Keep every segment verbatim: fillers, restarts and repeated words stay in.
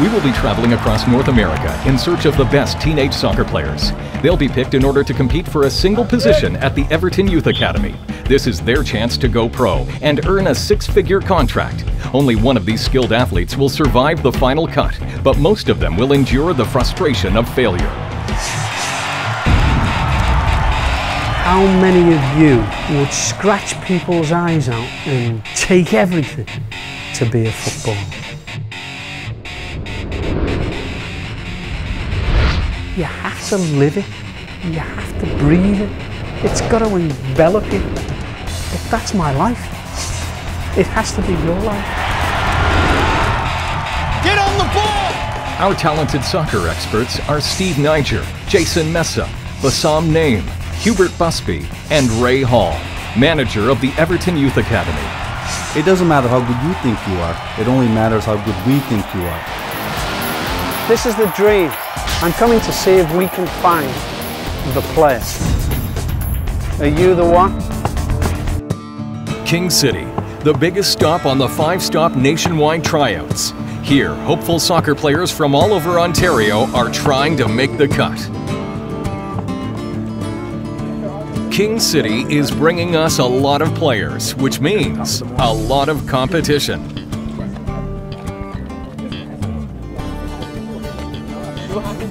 We will be traveling across North America in search of the best teenage soccer players. They'll be picked in order to compete for a single position at the Everton Youth Academy. This is their chance to go pro and earn a six-figure contract. Only one of these skilled athletes will survive the final cut, but most of them will endure the frustration of failure. How many of you would scratch people's eyes out and take everything to be a footballer? You have to live it, you have to breathe it, it's got to envelop you. But that's my life, it has to be your life. Get on the ball! Our talented soccer experts are Steve Nijjar, Jason Messa, Bassam Naim, Hubert Busby and Ray Hall, manager of the Everton Youth Academy. It doesn't matter how good you think you are, it only matters how good we think you are. This is the dream. I'm coming to see if we can find the player. Are you the one? King City, the biggest stop on the five-stop nationwide tryouts. Here, hopeful soccer players from all over Ontario are trying to make the cut. King City is bringing us a lot of players, which means a lot of competition.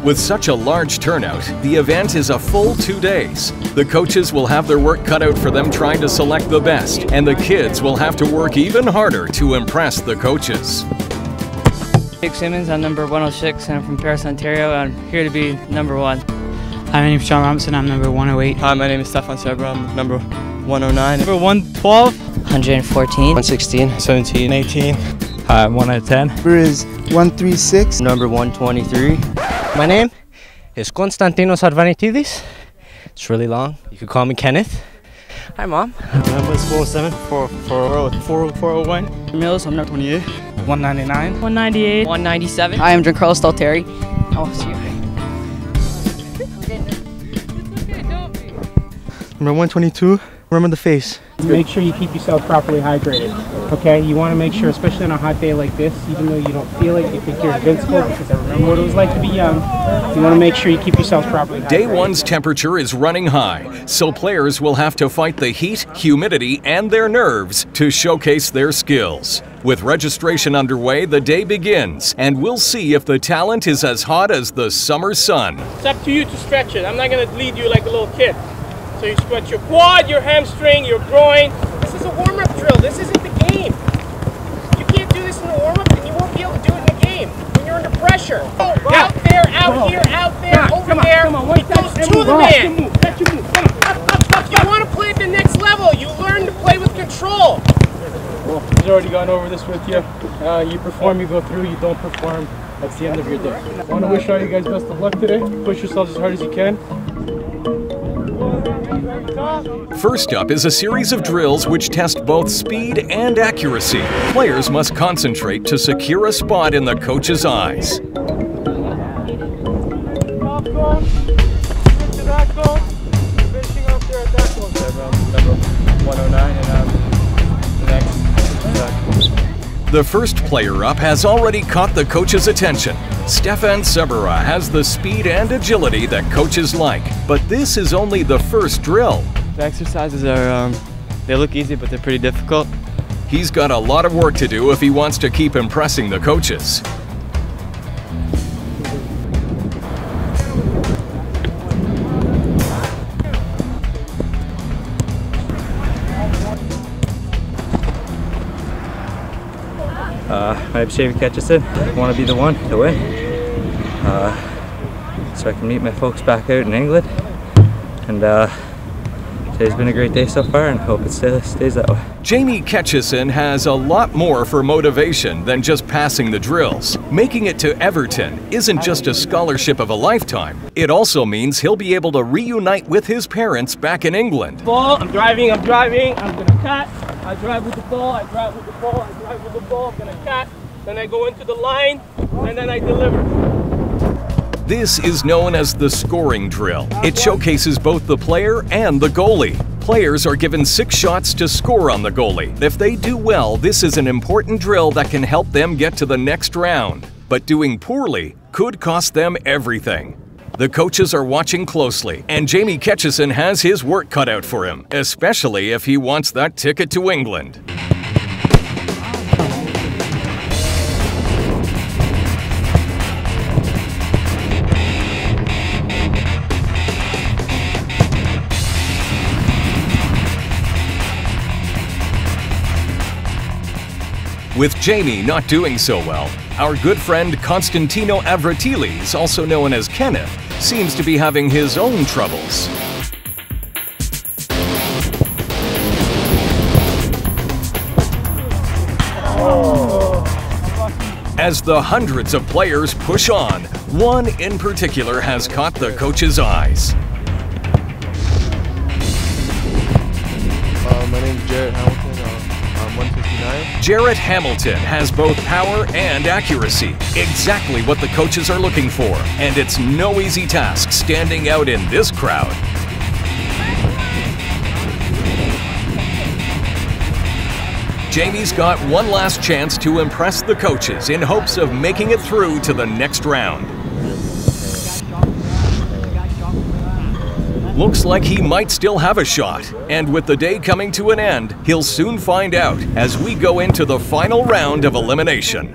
With such a large turnout, the event is a full two days. The coaches will have their work cut out for them trying to select the best, and the kids will have to work even harder to impress the coaches. Nick Simmons, I'm number one oh six, and I'm from Paris, Ontario. I'm here to be number one. Hi, my name is Sean Robinson, I'm number one oh eight. Hi, my name is Stefan Sebram, number one oh nine. Number one twelve. one fourteen. one sixteen. seventeen. eighteen. Hi, I'm one out of ten. Number is one thirty-six. Number one twenty-three. My name is Konstantinos Arvanitidis. It's really long. You can call me Kenneth. Hi, Mom. My number is four oh seven. four oh one. Mills, I'm number twenty-eight. one ninety-nine. one ninety-eight. one ninety-seven. Hi, I'm Giancarlo Stalteri. Oh, see you. Number one twenty-two, remember the face. Make sure you keep yourself properly hydrated, okay? You want to make sure, especially on a hot day like this, even though you don't feel it, you think you're invincible because I remember what it was like to be young. You want to make sure you keep yourself properly hydrated. Day one's temperature is running high, so players will have to fight the heat, humidity, and their nerves to showcase their skills. With registration underway, the day begins, and we'll see if the talent is as hot as the summer sun. It's up to you to stretch it. I'm not going to lead you like a little kid. So you stretch your quad, your hamstring, your groin. This is a warm-up drill. This isn't the game. You can't do this in the warm-up, and you won't be able to do it in the game when you're under pressure. Oh, yeah. Out there, out oh. here, out there, yeah. over come on, there. Come on. It goes to the man. If you want to play at the next level, you learn to play with control. Well, he's already gone over this with you. Uh, you perform, you go through. You don't perform, that's the end of your day. I want to wish all you guys best of luck today. Push yourselves as hard as you can. First up is a series of drills which test both speed and accuracy. Players must concentrate to secure a spot in the coach's eyes. The first player up has already caught the coach's attention. Stefan Sebram has the speed and agility that coaches like, but this is only the first drill. The exercises are, um, they look easy, but they're pretty difficult. He's got a lot of work to do if he wants to keep impressing the coaches. Uh, my name is Jamie Ketcheson. I want to be the one to win, uh, so I can meet my folks back out in England. And uh, today's been a great day so far, and hope it stays that way. Jamie Ketcheson has a lot more for motivation than just passing the drills. Making it to Everton isn't just a scholarship of a lifetime. It also means he'll be able to reunite with his parents back in England. Ball, I'm driving, I'm driving, I'm gonna cut. I drive with the ball, I drive with the ball, I drive with the ball, I'm gonna cut, then I go into the line, and then I deliver. This is known as the scoring drill. It showcases both the player and the goalie. Players are given six shots to score on the goalie. If they do well, this is an important drill that can help them get to the next round. but doing poorly could cost them everything. The coaches are watching closely, and Jamie Ketcheson has his work cut out for him, especially if he wants that ticket to England. With Jamie not doing so well, our good friend Konstantinos Arvanitidis, also known as Kenneth, seems to be having his own troubles. As the hundreds of players push on, one in particular has caught the coach's eyes. Uh, my name is Jarrett Hamilton. Jarrett Hamilton has both power and accuracy, exactly what the coaches are looking for, and it's no easy task standing out in this crowd. Jamie's got one last chance to impress the coaches in hopes of making it through to the next round. Looks like he might still have a shot, and with the day coming to an end, he'll soon find out as we go into the final round of elimination.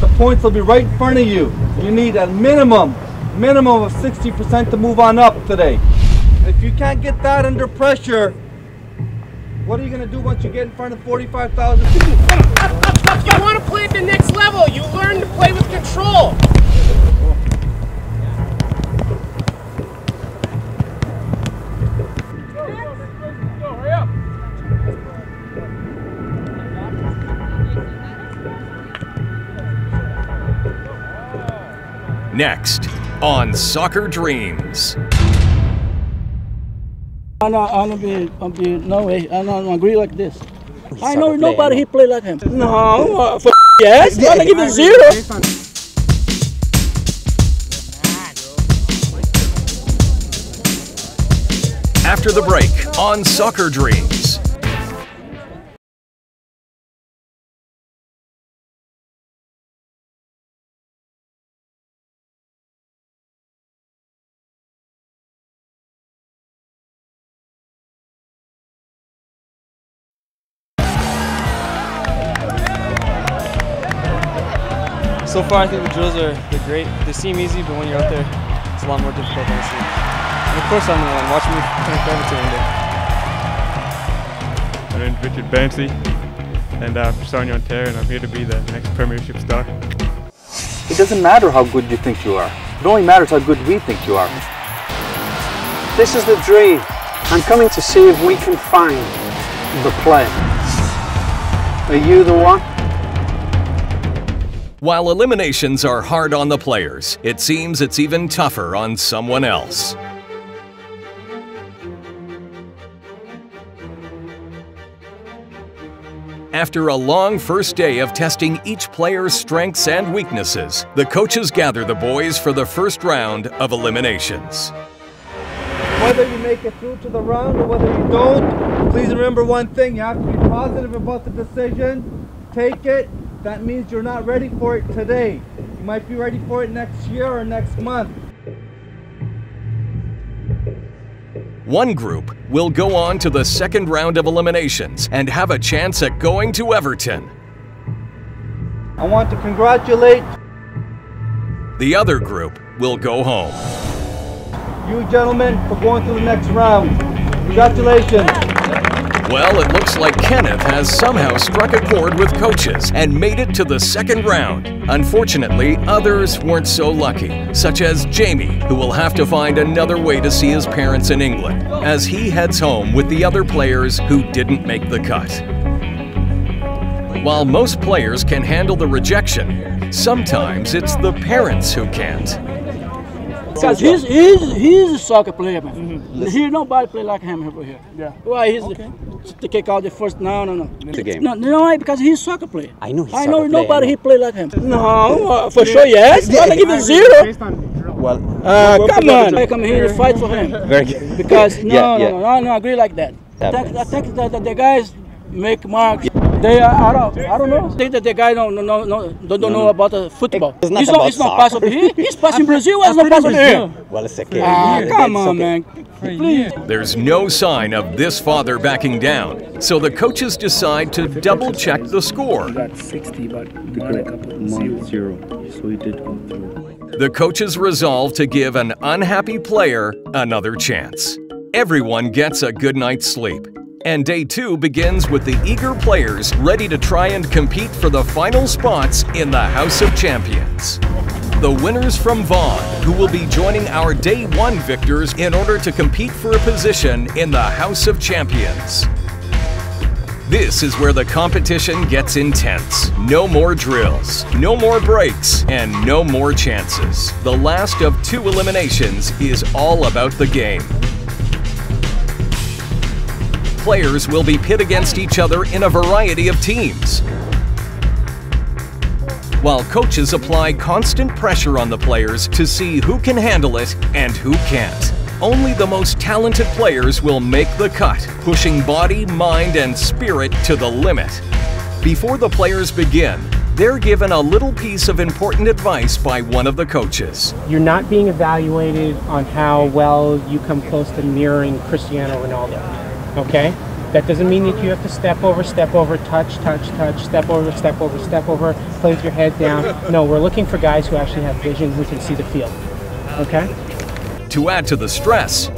The points will be right in front of you. You need a minimum, minimum of sixty percent to move on up today. If you can't get that under pressure, what are you going to do once you get in front of forty-five thousand people? You want to play at the next level. You learn to play with control. Next on Soccer Dreams. I don't, I don't be, I don't be, no way, I don't agree like this. He's I know nobody he play like him. No, uh, for yes, I give it zero. After the break on Soccer Dreams. So far, I think the drills are they're great. They seem easy, but when you're out there, it's a lot more difficult than it seems. And of course, I'm the one. Watch me turn for Everton one day. My name is Richard Bamsley, and I'm Sarnia Ontario, and I'm here to be the next Premiership star. It doesn't matter how good you think you are. It only matters how good we think you are. This is the dream. I'm coming to see if we can find the player. Are you the one? While eliminations are hard on the players, it seems it's even tougher on someone else. After a long first day of testing each player's strengths and weaknesses, the coaches gather the boys for the first round of eliminations. Whether you make it through to the round or whether you don't, please remember one thing, you have to be positive about the decision, take it. That means you're not ready for it today. You might be ready for it next year or next month. One group will go on to the second round of eliminations and have a chance at going to Everton. I want to congratulate. The other group will go home. You gentlemen, for going to the next round. Congratulations. Well, it looks like Kenneth has somehow struck a chord with coaches and made it to the second round. Unfortunately, others weren't so lucky, such as Jamie, who will have to find another way to see his parents in England, as he heads home with the other players who didn't make the cut. While most players can handle the rejection, sometimes it's the parents who can't. Because he's, he's, he's a soccer player, man. Mm-hmm. He, nobody play like him over here. Yeah. Why, he's okay. the, to kick out the first, no, no, no. The game. No, no, why? Because he's a soccer player. I know he's I know nobody player. He play like him. No, uh, for sure, yes. I give it zero. Well, uh, well come on! I come here to fight for him. Very good. Because no, yeah, yeah. no, no, no, I agree like that. Yeah. I, think, I think that the guys make marks. Yeah. They are, I don't, I don't know. I think that the guy don't, no, no, don't no. know about uh, football. It's not, he's about not, it's not possible. He, he's passing Brazil. It's not possible here. Well, it's okay. Ah, come it's on, okay. man. Please. There's no sign of this father backing down, so the coaches decide to double check the score. sixty, but zero. So he did go through. The coaches resolve to give an unhappy player another chance. Everyone gets a good night's sleep. And day two begins with the eager players ready to try and compete for the final spots in the House of Champions. The winners from Vaughan, who will be joining our day one victors in order to compete for a position in the House of Champions. This is where the competition gets intense. No more drills, no more breaks, and no more chances. The last of two eliminations is all about the game. Players will be pit against each other in a variety of teams, while coaches apply constant pressure on the players to see who can handle it and who can't. Only the most talented players will make the cut, pushing body, mind, and spirit to the limit. Before the players begin, they're given a little piece of important advice by one of the coaches. You're not being evaluated on how well you come close to mirroring Cristiano Ronaldo, okay? That doesn't mean that you have to step over, step over, touch, touch, touch, step over, step over, step over, play with your head down. No, we're looking for guys who actually have vision, who can see the field, okay? To add to the stress,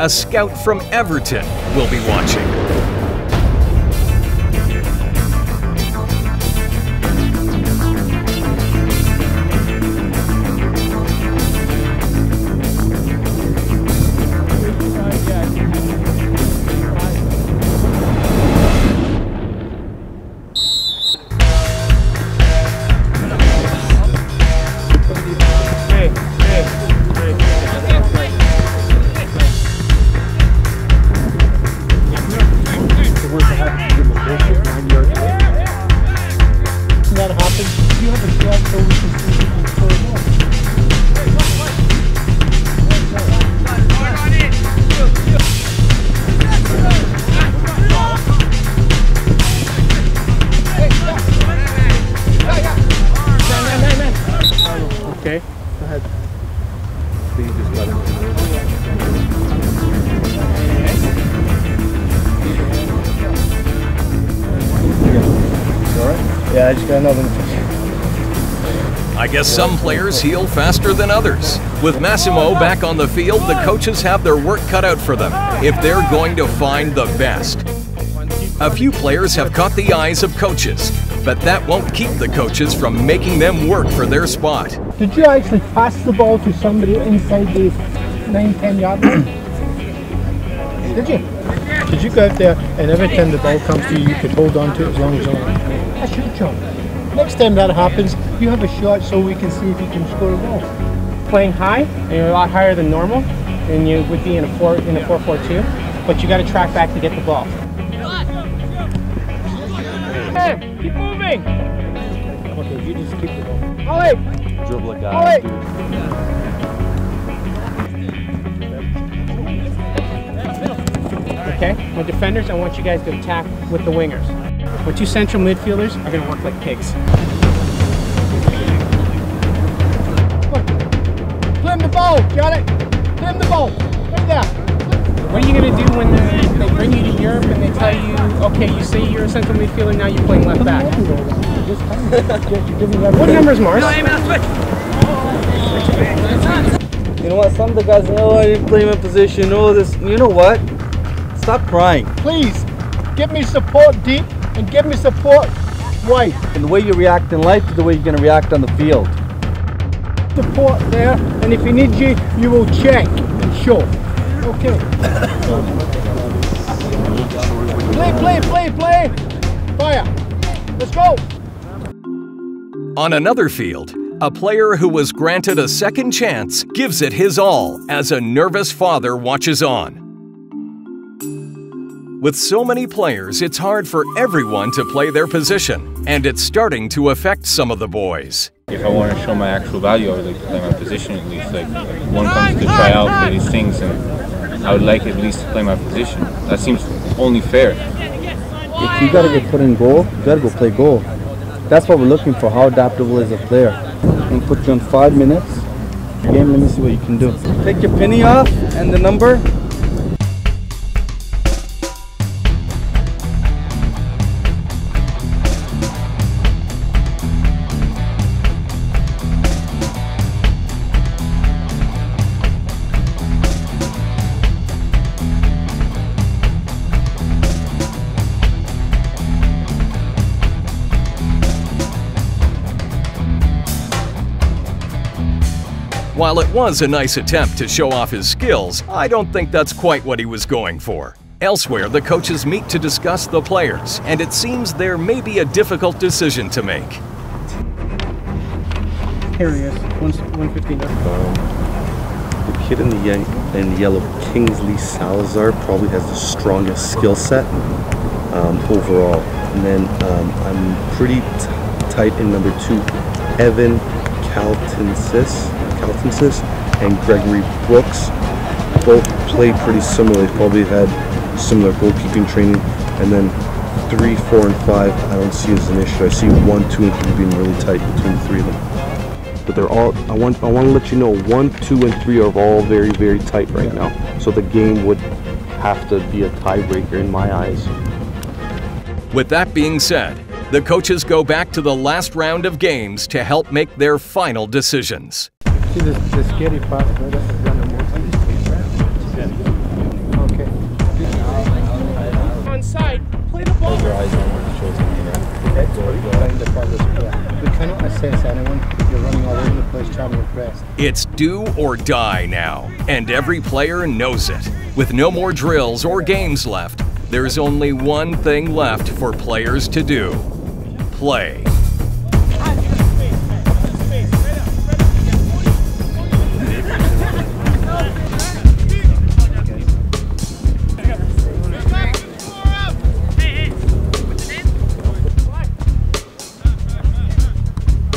a scout from Everton will be watching. I guess some players heal faster than others. With Massimo back on the field, the coaches have their work cut out for them if they're going to find the best. A few players have caught the eyes of coaches, but that won't keep the coaches from making them work for their spot. Did you actually pass the ball to somebody inside the nine ten yard line? Did you? Did you go out there and every time the ball comes to you, you could hold on to it as long as you want? That's your job. Next time that happens, you have a shot so we can see if you can score a goal. Playing high, and you're a lot higher than normal, and you would be in a four in a four four two, but you got to track back to get the ball. Hey, keep moving. Okay, you just keep the ball. Ollie. Dribble a guy. Ollie. Okay, with defenders, I want you guys to attack with the wingers. But two central midfielders are going to work like pigs. Look. Climb the ball, got it? Climb the ball, right there. What are you going to do when they, they bring you to Europe and they tell you, okay, you say you're a central midfielder, now you're playing left back? What number is Mars? You know what, some of the guys, oh, I didn't play my position, oh, this, you know what? Stop crying. Please, give me support deep. And give me support, right? And the way you react in life is the way you're going to react on the field. Support there, and if he needs you, you will check and show. Okay. Play, play, play, play. Fire. Let's go. On another field, a player who was granted a second chance gives it his all as a nervous father watches on. With so many players, it's hard for everyone to play their position, and it's starting to affect some of the boys. If I want to show my actual value, I would like to play my position at least. Like, one comes to try out for these things, and I would like at least to play my position. That seems only fair. If you gotta get put in goal, you gotta go play goal. That's what we're looking for. How adaptable is a player? I'm gonna put you on five minutes. Game, let me see what you can do. Take your penny off and the number. While it was a nice attempt to show off his skills, I don't think that's quite what he was going for. Elsewhere, the coaches meet to discuss the players, and it seems there may be a difficult decision to make. Here he is, one fifteen. Um, the kid in the, in the yellow, Kingsley Salazar, probably has the strongest skill set um, overall. And then um, I'm pretty t tight in number two, Evan Caltensis. Caltensis and Gregory Brooks both play pretty similarly. Probably had similar goalkeeping training. And then three, four, and five, I don't see as an issue. I see one, two, and three being really tight between the three of them. But they're all. I want. I want to let you know, one, two, and three are all very, very tight right now. So the game would have to be a tiebreaker in my eyes. With that being said, the coaches go back to the last round of games to help make their final decisions. See this, this scary part, right? That's the random one. Okay. On side, play the ball. Your eyes on where the show's going to be around. Okay, so you playing the part of we cannot assess anyone if you're running all over the place trying to press. It's do or die now, and every player knows it. With no more drills or games left, there's only one thing left for players to do. Play.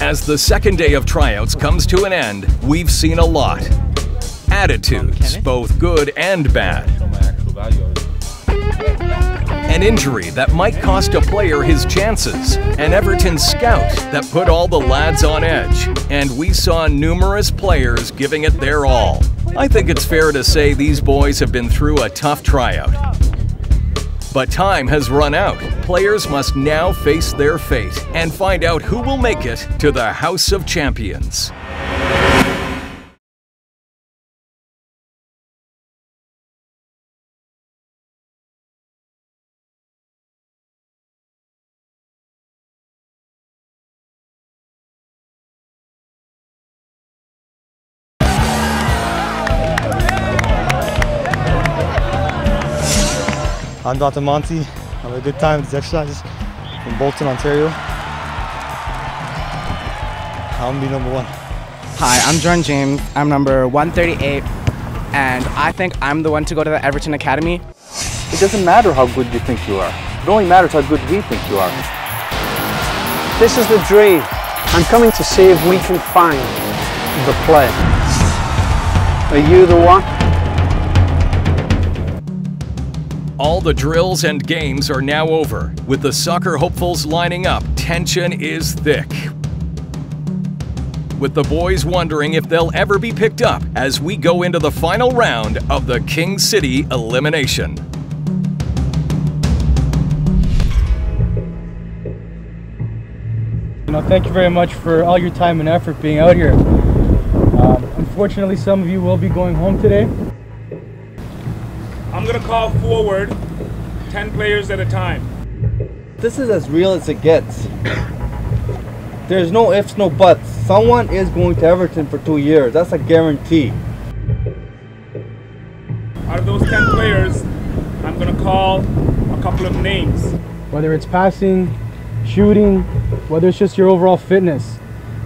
As the second day of tryouts comes to an end, we've seen a lot. Attitudes, both good and bad. An injury that might cost a player his chances. An Everton scout that put all the lads on edge. And we saw numerous players giving it their all. I think it's fair to say these boys have been through a tough tryout. But time has run out. Players must now face their fate and find out who will make it to the House of Champions. I'm Doctor Monty. I have a good time at these exercises in Bolton, Ontario. I'll be number one. Hi, I'm Jordan James. I'm number one thirty-eight, and I think I'm the one to go to the Everton Academy. It doesn't matter how good you think you are. It only matters how good we think you are. This is the dream. I'm coming to see if we can find the play. Are you the one? All the drills and games are now over. With the soccer hopefuls lining up, tension is thick. With the boys wondering if they'll ever be picked up as we go into the final round of the King City elimination. You know, thank you very much for all your time and effort being out here. Um, unfortunately, some of you will be going home today. I'm gonna call forward ten players at a time. This is as real as it gets. There's no ifs, no buts. Someone is going to Everton for two years. That's a guarantee. Out of those ten players, I'm gonna call a couple of names. Whether it's passing, shooting, whether it's just your overall fitness.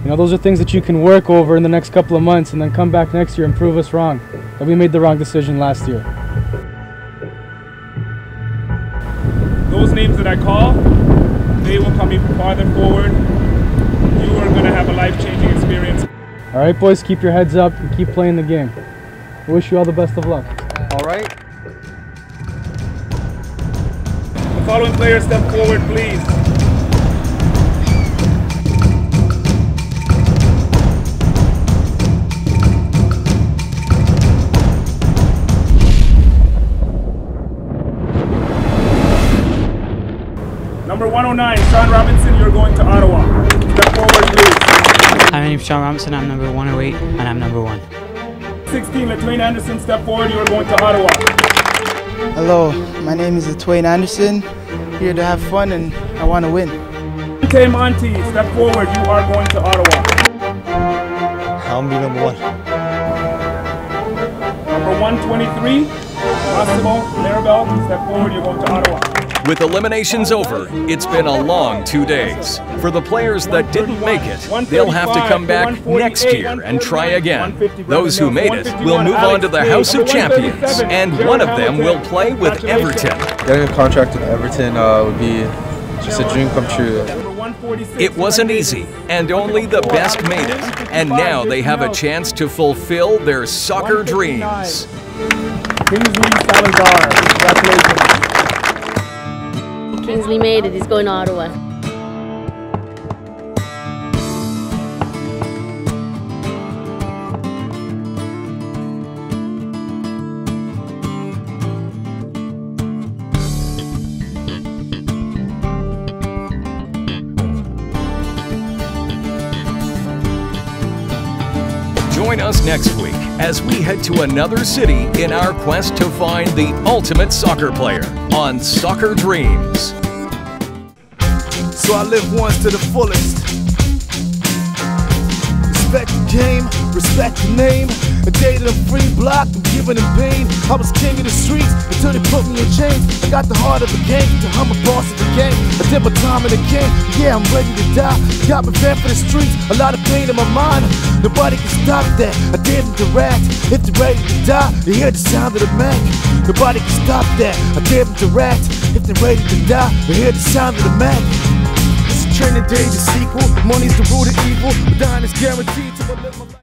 You know, those are things that you can work over in the next couple of months and then come back next year and prove us wrong, that we made the wrong decision last year. Those names that I call, they will come even farther forward. you are going to have a life-changing experience. All right, boys, keep your heads up and keep playing the game. I wish you all the best of luck. All right. The following players step forward, please. Number one oh nine, Sean Robinson, you're going to Ottawa. Step forward, please. Hi, my name's Sean Robinson, I'm number one oh eight, and I'm number one. sixteen, LaTwain Anderson, step forward, you're going to Ottawa. Hello, my name is LaTwain Anderson, here to have fun and I want to win. U K Monty, step forward, you are going to Ottawa. I'll be number one. Number one twenty-three, Massimo Maribel, step forward, you're going to Ottawa. With eliminations over, it's been a long two days. For the players that didn't make it, they'll have to come back next year and try again. Those who made it will move on to the House of Champions, and one of them will play with Everton. Getting a contract with Everton uh, would be just a dream come true. It wasn't easy, and only the best made it. And now they have a chance to fulfill their soccer dreams. Kingsley Salazar, congratulations. Kingsley made it, he's going to Ottawa. Join us next week as we head to another city in our quest to find the ultimate soccer player on Soccer Dreams. So I live once to the fullest. Respect the game, respect the name. A day to the free block, I'm giving them pain. I was king of the streets until they put me in chains. I got the heart of a gang, I'm a boss of the gang. I did my time in the game, yeah, I'm ready to die. Got prepared for the streets, a lot of pain in my mind. Nobody can stop that, I didn't direct. If they're ready to die, they hear the sound of the Mac. Nobody can stop that, I didn't direct. If they're ready to die, they hear the sound of the Mac. Turn the day to sequel, money's the root of evil, but dying is guaranteed to live my